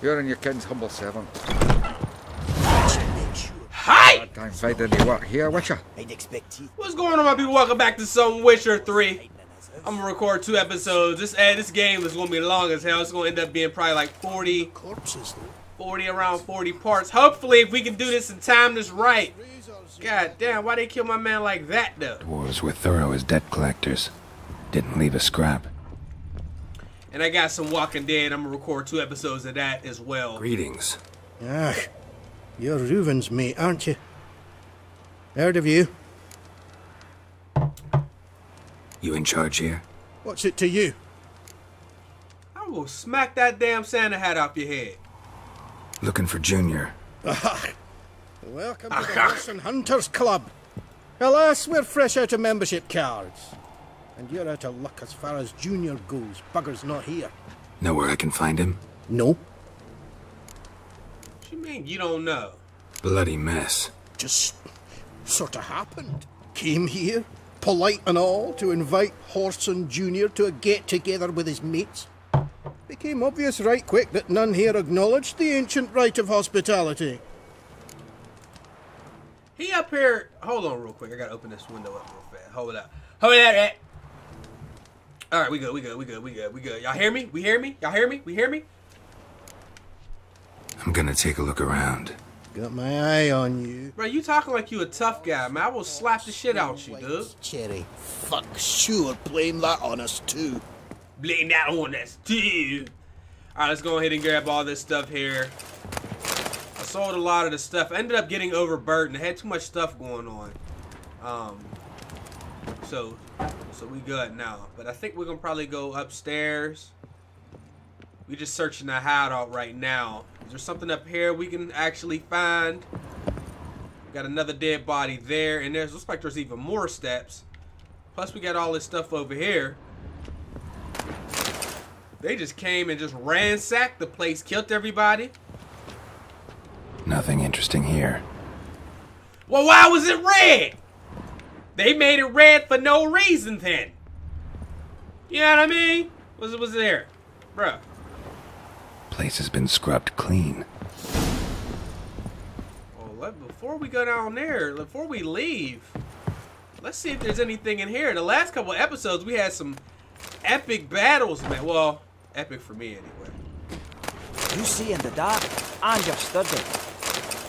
You're in your kind's humble servant. Hi! Time finding any work here, Witcher. What's going on, my people? Welcome back to some Witcher 3. I'm gonna record 2 episodes. This game is gonna be long as hell. It's gonna end up being probably like 40 parts. Hopefully, if we can do this in time, that's right. God damn, why they kill my man like that though? Dwarves were thorough as debt collectors. Didn't leave a scrap. And I got some Walking Dead. I'm gonna record 2 episodes of that as well. Greetings. Ah, you're Reuven's mate, aren't you? Heard of you. You in charge here? What's it to you? I will smack that damn Santa hat off your head. Looking for Junior. Aha. Welcome to the Jackson Hunters Club. Alas, we're fresh out of membership cards. And you're out of luck as far as Junior goes. Bugger's not here. Know where I can find him? No. What you mean you don't know? Bloody mess. Just sort of happened. Came here, polite and all, to invite Whoreson Junior to a get-together with his mates. Became obvious right quick that none here acknowledged the ancient right of hospitality. He up here... Hold on real quick. I gotta open this window up real fast. Hold up. Hold that. Alright, we good, we good, we good, we good, we good. Y'all hear me? We hear me? Y'all hear me? We hear me? I'm gonna take a look around. Got my eye on you. Bro, you talking like you a tough guy, man. I will slap the shit out you, dude. Cherry. Fuck, sure. Blame that on us, too. Blame that on us, too. Alright, let's go ahead and grab all this stuff here. I sold a lot of the stuff. I ended up getting overburdened. I had too much stuff going on. So we good now. But I think we're going to probably go upstairs. We're just searching the hideout right now. Is there something up here we can actually find? We got another dead body there, and there's looks like there's even more steps. Plus we got all this stuff over here. They just came and just ransacked the place, killed everybody. Nothing interesting here. Well, why was it red? They made it red for no reason then. You know what I mean? What's there? Bruh. Place has been scrubbed clean. Well, before we go down there, before we leave, let's see if there's anything in here. The last couple of episodes, we had some epic battles, man. Well, epic for me anyway. You see in the dark, and you're studying.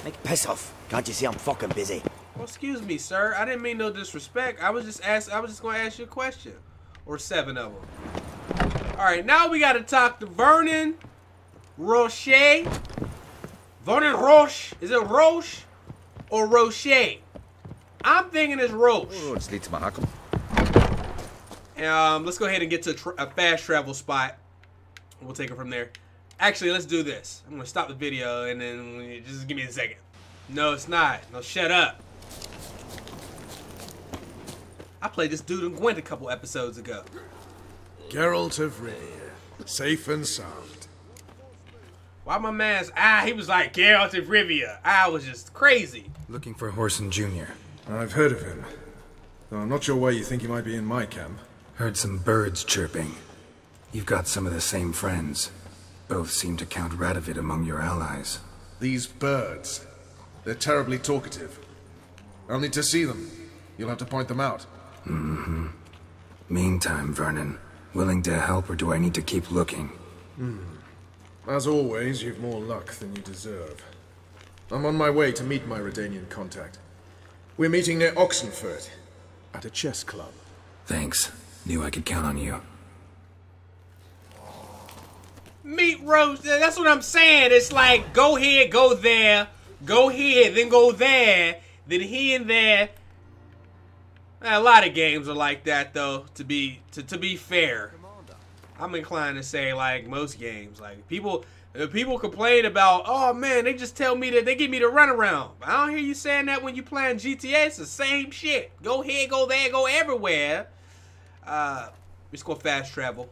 Make piss off! Can't you see I'm fucking busy? Well, excuse me, sir. I didn't mean no disrespect. I was just gonna ask you a question, or 7 of them. All right, now we gotta talk to Vernon. Roche? Vernon Roche? Is it Roche or Roche? I'm thinking it's Roche. Oh, it leads to my huckle. Let's go ahead and get to a fast travel spot. We'll take it from there. Actually, let's do this. I'm gonna stop the video and then just give me a second. No, it's not. No, shut up. I played this dude in Gwent a couple episodes ago. Geralt of Rivia, safe and sound. Why my man's eye? He was like Geralt of Rivia. I was just crazy. Looking for Whoreson Junior. I've heard of him, though I'm not sure why you think he might be in my camp. Heard some birds chirping. You've got some of the same friends. Both seem to count Radovid among your allies. These birds, they're terribly talkative. I'll need to see them. You'll have to point them out. Mm-hmm. Meantime, Vernon, willing to help, or do I need to keep looking? Hmm. As always, you've more luck than you deserve. I'm on my way to meet my Redanian contact. We're meeting near Oxenfurt, at a chess club. Thanks. Knew I could count on you. Meet Rose. That's what I'm saying. It's like, go here, go there, go here, then go there, then here and there. A lot of games are like that, though, to be fair. I'm inclined to say, like, most games, like, people complain about, oh man, they just tell me that they give me the runaround. I don't hear you saying that when you playing GTA. It's the same shit. Go here, go there, go everywhere. Let's go fast travel.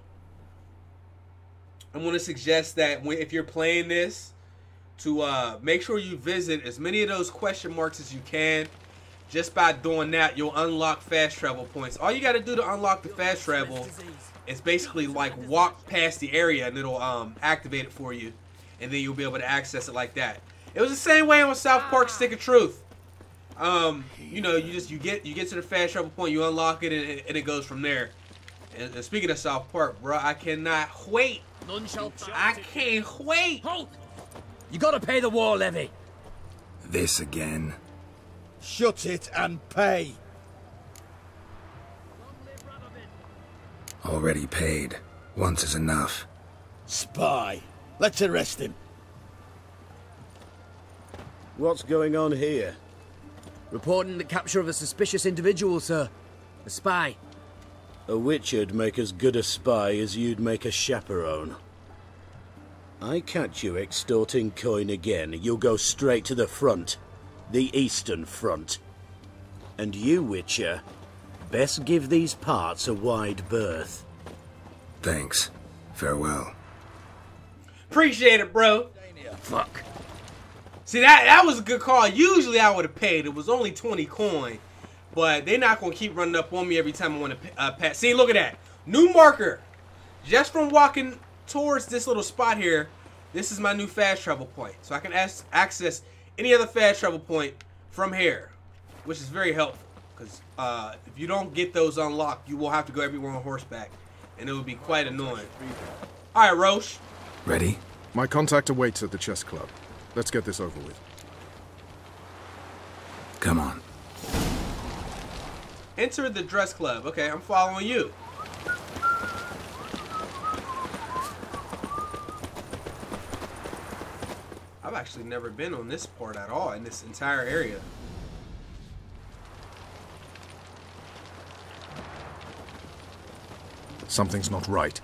I'm gonna suggest that if you're playing this, to make sure you visit as many of those question marks as you can. Just by doing that, you'll unlock fast travel points. All you gotta do to unlock the fast travel. It's basically like walk past the area and it'll activate it for you. and then you'll be able to access it like that. It was the same way on South Park Stick of Truth. You know, you get to the fast travel point, you unlock it, and it goes from there. And speaking of South Park, bro, I cannot wait. I can't wait. You gotta pay the war levy. This again. Shut it and pay. Already paid. Once is enough. Spy. Let's arrest him. What's going on here? Reporting the capture of a suspicious individual, sir. A spy. A witcher'd make as good a spy as you'd make a chaperone. I catch you extorting coin again, you'll go straight to the front. The Eastern Front. And you, Witcher, best give these parts a wide berth. Thanks. Farewell. Appreciate it, bro. Fuck. See, that was a good call. Usually I would have paid. It was only 20 coin. But they're not going to keep running up on me every time I want to pass. See, look at that. New marker. Just from walking towards this little spot here, this is my new fast travel point. So I can access any other fast travel point from here, which is very helpful, because if you don't get those unlocked, you will have to go everywhere on horseback, and it will be quite annoying. All right, Roche. Ready? My contact awaits at the chess club. Let's get this over with. Come on. Enter the dress club. Okay, I'm following you. I've actually never been on this part at all in this entire area. Something's not right.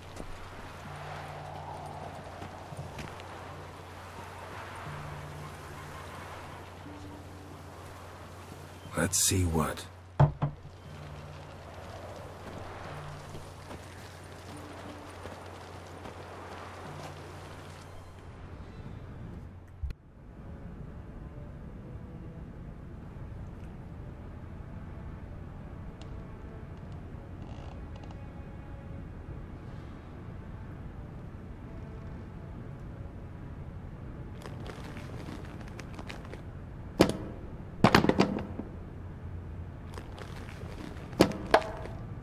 Let's see what.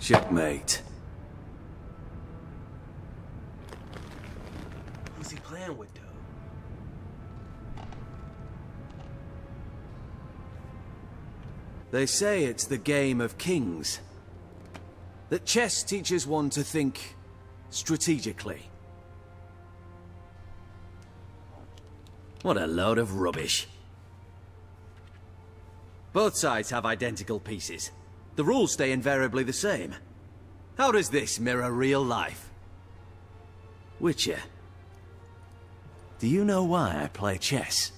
Checkmate. Who's he playing with, though? They say it's the game of kings. That chess teaches one to think strategically. What a load of rubbish. Both sides have identical pieces. The rules stay invariably the same. How does this mirror real life? Witcher, do you know why I play chess?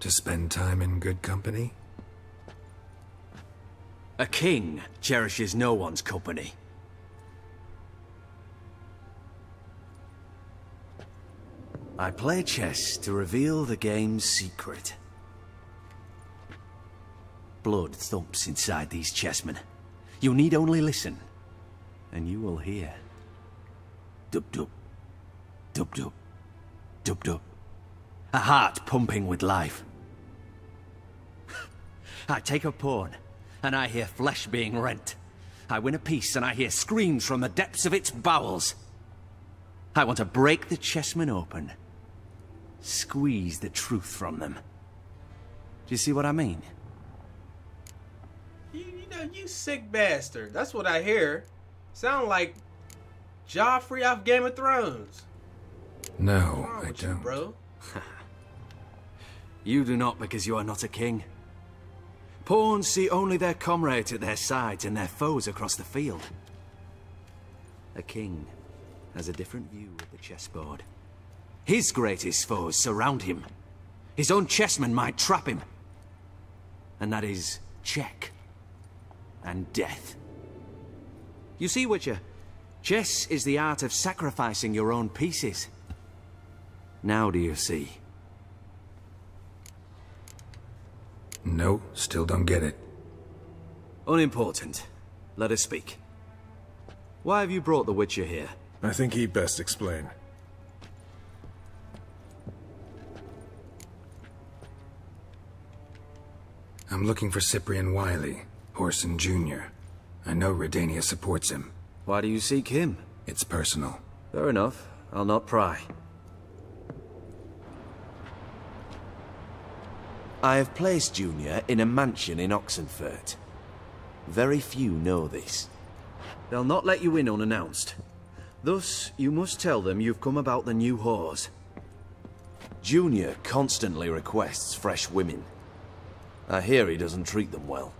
To spend time in good company? A king cherishes no one's company. I play chess to reveal the game's secret. Blood thumps inside these chessmen. You need only listen, and you will hear. Dub-dub. Dub-dub. Dub-dub. A heart pumping with life. I take a pawn, and I hear flesh being rent. I win a piece, and I hear screams from the depths of its bowels. I want to break the chessmen open. Squeeze the truth from them. Do you see what I mean? You sick bastard. That's what I hear. Sound like Joffrey off Game of Thrones. No, I don't. You, bro? You do not, because you are not a king. Pawns see only their comrades at their sides and their foes across the field. A king has a different view of the chessboard. His greatest foes surround him. His own chessmen might trap him. And that is check. And death. You see, Witcher, chess is the art of sacrificing your own pieces. Now do you see? No, still don't get it. Unimportant. Let us speak. Why have you brought the Witcher here? I think he'd best explain. I'm looking for Cyprian Wiley, Whoreson Junior. I know Redania supports him. Why do you seek him? It's personal. Fair enough. I'll not pry. I have placed Junior in a mansion in Oxenfurt. Very few know this. They'll not let you in unannounced. Thus, you must tell them you've come about the new whores. Junior constantly requests fresh women. I hear he doesn't treat them well.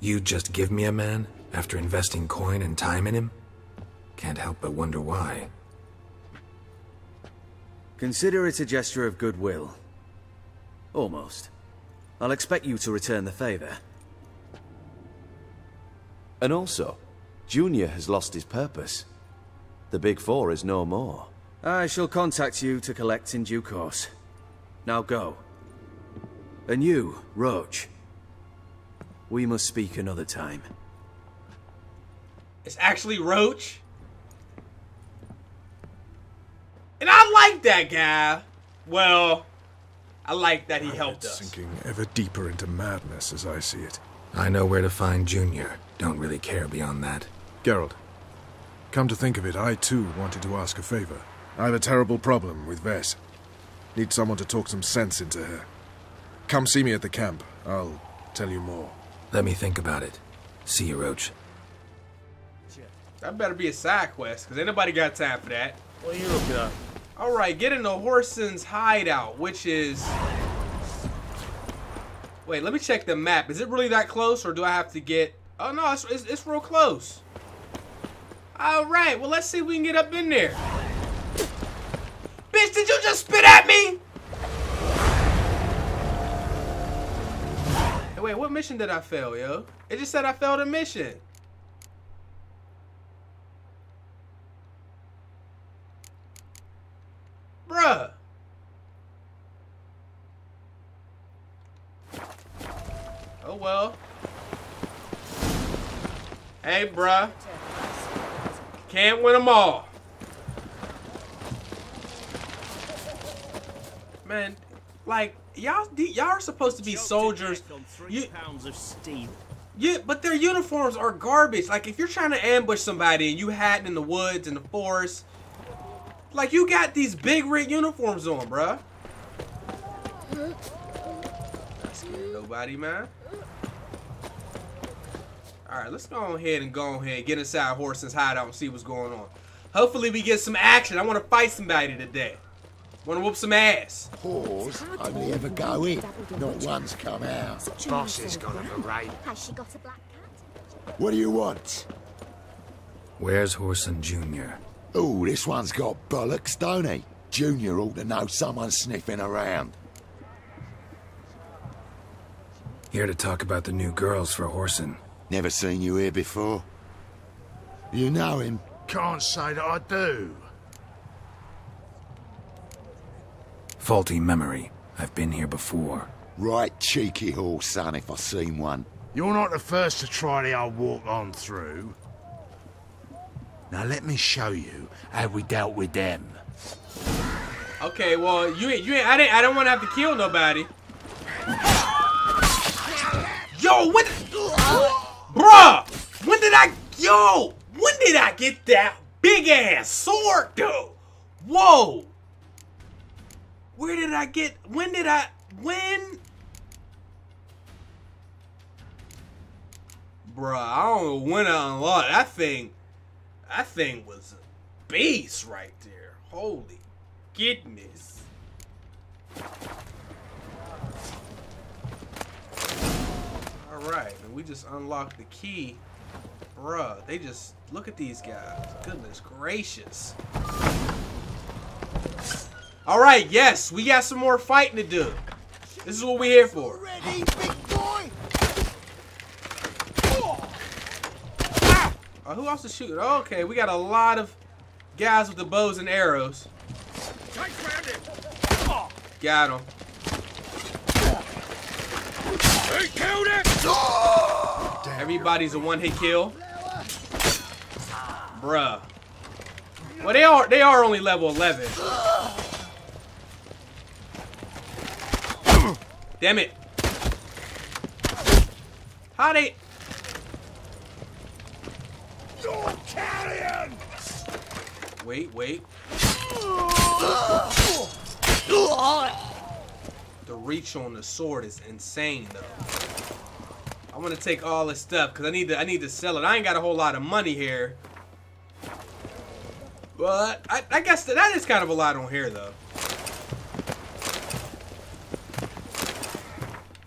You'd just give me a man after investing coin and time in him? Can't help but wonder why. Consider it a gesture of goodwill. Almost. I'll expect you to return the favor. And also, Junior has lost his purpose. The Big Four is no more. I shall contact you to collect in due course. Now go. And you, Roche. We must speak another time. It's actually Roche? And I like that guy. Well, I like that he helped us. Sinking ever deeper into madness as I see it. I know where to find Junior. Don't really care beyond that. Geralt. Come to think of it, I too wanted to ask a favor. I have a terrible problem with Ves. Need someone to talk some sense into her. Come see me at the camp. I'll tell you more. Let me think about it. See you, Roche. That better be a side quest, because anybody got time for that. What are you looking at? Alright, get into Whoreson's hideout, which is... Wait, let me check the map. Is it really that close, or do I have to get... Oh, no, it's real close. Alright, well, let's see if we can get up in there. Bitch, did you just spit at me? Hey, wait, what mission did I fail, yo? It just said I failed a mission. Bruh. Oh, well. Hey, bruh. Can't win them all. Man, like, y'all are supposed to be soldiers. £3 of steam. Yeah, but their uniforms are garbage. Like, if you're trying to ambush somebody and you hiding in the woods and the forest, like, you got these big rig uniforms on, bruh. Not scared of nobody, man. Alright, let's go ahead and get inside Whoreson's hideout and see what's going on. Hopefully we get some action. I want to fight somebody today. Want to whoop some ass. Whores only ever go in, not once come out. Boss is gonna be right. Has she got a black cat? What do you want? Where's Whoreson Junior? Oh, this one's got bollocks, don't he? Junior ought to know someone's sniffing around. Here to talk about the new girls for Whoreson. Never seen you here before. You know him? Can't say that I do. Faulty memory. I've been here before. Right cheeky horse, son, if I seen one. You're not the first to try the old walk on through. Now let me show you how we dealt with them. Okay, well, I don't want to have to kill nobody. Yo, what? Bruh, when did I get that big ass sword, though? Whoa. When? Bruh, I don't know when I unlocked that thing. That thing was a beast right there. Holy goodness. Alright, and we just unlocked the key. Bruh, they just... Look at these guys. Goodness gracious. Alright, yes, we got some more fighting to do. This is what we're here for. Ready, big boy? Oh, who else is shooting? Oh, okay, we got a lot of guys with the bows and arrows. Got him. Killed it! Oh! Everybody's a one-hit kill. Bruh. Well, they are only level 11. Damn it. How they... You're carrying! Wait. The reach on the sword is insane, though. I want to take all this stuff because I need to sell it. I ain't got a whole lot of money here. But I guess that is kind of a lot on here, though.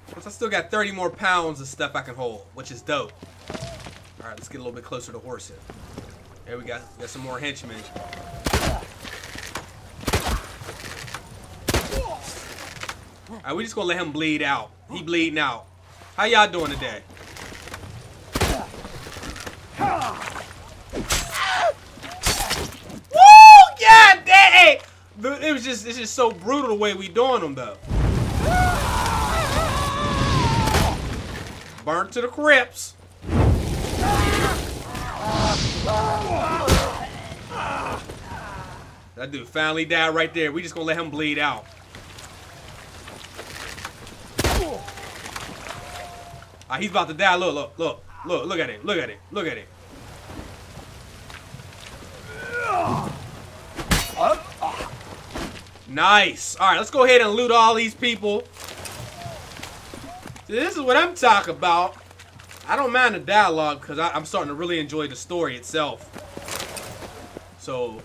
Plus, I still got 30 more pounds of stuff I can hold, which is dope. All right, let's get a little bit closer to Whoreson. There we got some more henchmen. Alright, we just gonna let him bleed out. He bleeding out. How y'all doing today? Woo! Yeah, dang! It's just so brutal the way we doing them though. Burnt to the crypts. That dude finally died right there. We just gonna let him bleed out. He's about to die. Look. Look at it. Nice. All right, let's go ahead and loot all these people. See, this is what I'm talking about. I don't mind the dialogue because I'm starting to really enjoy the story itself. So,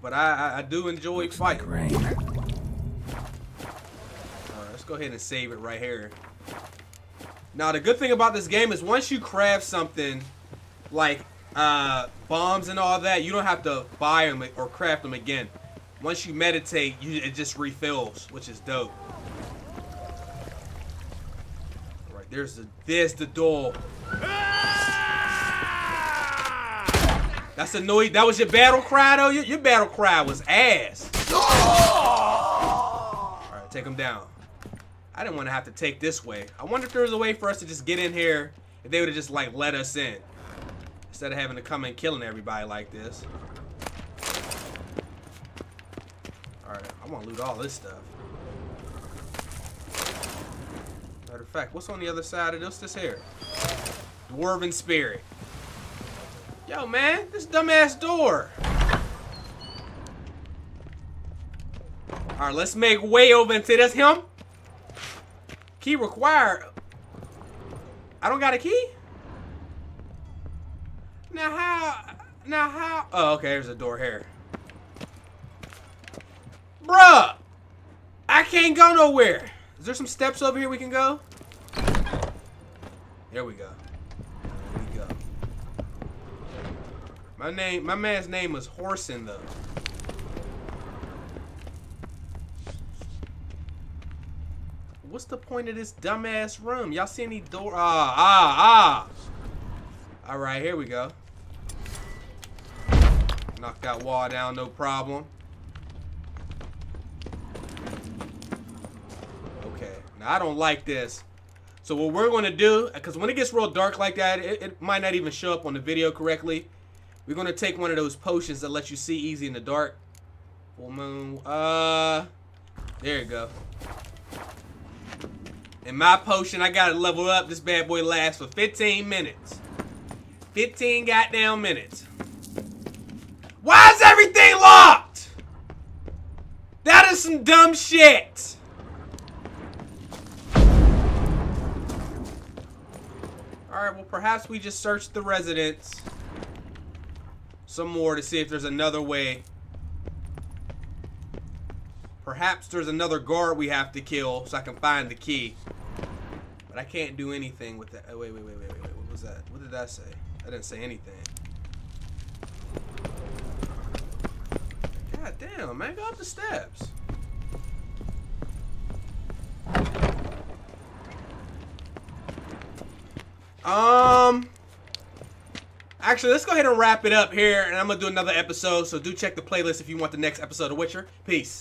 but I do enjoy fighting. All right, let's go ahead and save it right here. Now, the good thing about this game is once you craft something, like bombs and all that, you don't have to buy them or craft them again. Once you meditate, it just refills, which is dope. All right, there's the door. That's annoying. That was your battle cry, though? Your battle cry was ass. All right, take him down. I didn't want to have to take this way. I wonder if there was a way for us to just get in here if they would have just like let us in instead of having to come and killing everybody like this. All right, I want to loot all this stuff. Matter of fact, what's on the other side of this here? Dwarven spirit. Yo, man, this dumbass door. All right, let's make way over into this him. Key required. I don't got a key? Now how? Oh, okay, there's a door here. Bruh! I can't go nowhere. Is there some steps over here we can go? Here we go. My man's name was Whoreson though. What's the point of this dumbass room? Y'all see any door? All right, here we go. Knock that wall down, no problem. Okay, now I don't like this. So what we're gonna do, because when it gets real dark like that, it might not even show up on the video correctly. We're gonna take one of those potions that lets you see easy in the dark. Full moon, there you go. And my potion, I gotta level up. This bad boy lasts for 15 minutes. 15 goddamn minutes. Why is everything locked? That is some dumb shit. Alright, well perhaps we just search the residence some more to see if there's another way. Perhaps there's another guard we have to kill so I can find the key. But I can't do anything with that. Oh, wait. What was that? What did I say? I didn't say anything. God damn, man. Go up the steps. Actually, let's go ahead and wrap it up here. And I'm going to do another episode. So do check the playlist if you want the next episode of Witcher. Peace.